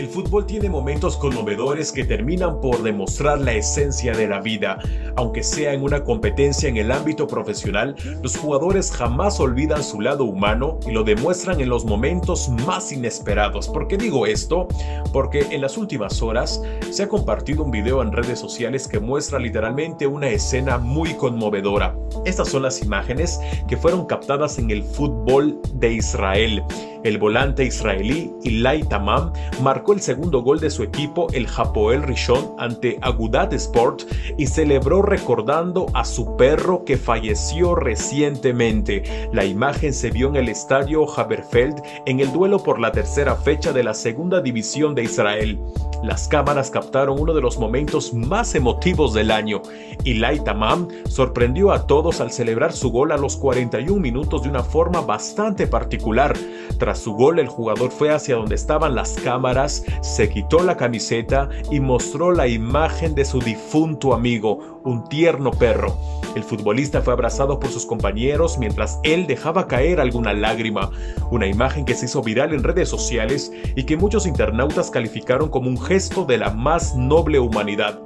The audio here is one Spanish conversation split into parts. El fútbol tiene momentos conmovedores que terminan por demostrar la esencia de la vida. Aunque sea en una competencia en el ámbito profesional, los jugadores jamás olvidan su lado humano y lo demuestran en los momentos más inesperados. ¿Por qué digo esto? Porque en las últimas horas se ha compartido un video en redes sociales que muestra literalmente una escena muy conmovedora. Estas son las imágenes que fueron captadas en el fútbol de Israel. El volante israelí Ilay Tamam marcó el segundo gol de su equipo, el Hapoel Rishon, ante Agudat Sport y celebró recordando a su perro que falleció recientemente. La imagen se vio en el estadio Haberfeld en el duelo por la tercera fecha de la segunda división de Israel. Las cámaras captaron uno de los momentos más emotivos del año. Ilay Tamam sorprendió a todos al celebrar su gol a los 41 minutos de una forma bastante particular. Tras su gol, el jugador fue hacia donde estaban las cámaras, se quitó la camiseta y mostró la imagen de su difunto amigo, un tierno perro. El futbolista fue abrazado por sus compañeros mientras él dejaba caer alguna lágrima, una imagen que se hizo viral en redes sociales y que muchos internautas calificaron como un gesto de la más noble humanidad.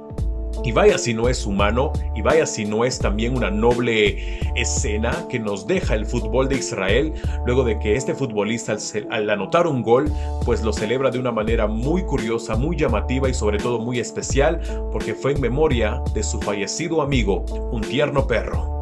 Y vaya si no es humano, y vaya si no es también una noble escena que nos deja el fútbol de Israel, luego de que este futbolista al anotar un gol, pues lo celebra de una manera muy curiosa, muy llamativa y sobre todo muy especial, porque fue en memoria de su fallecido amigo, un tierno perro.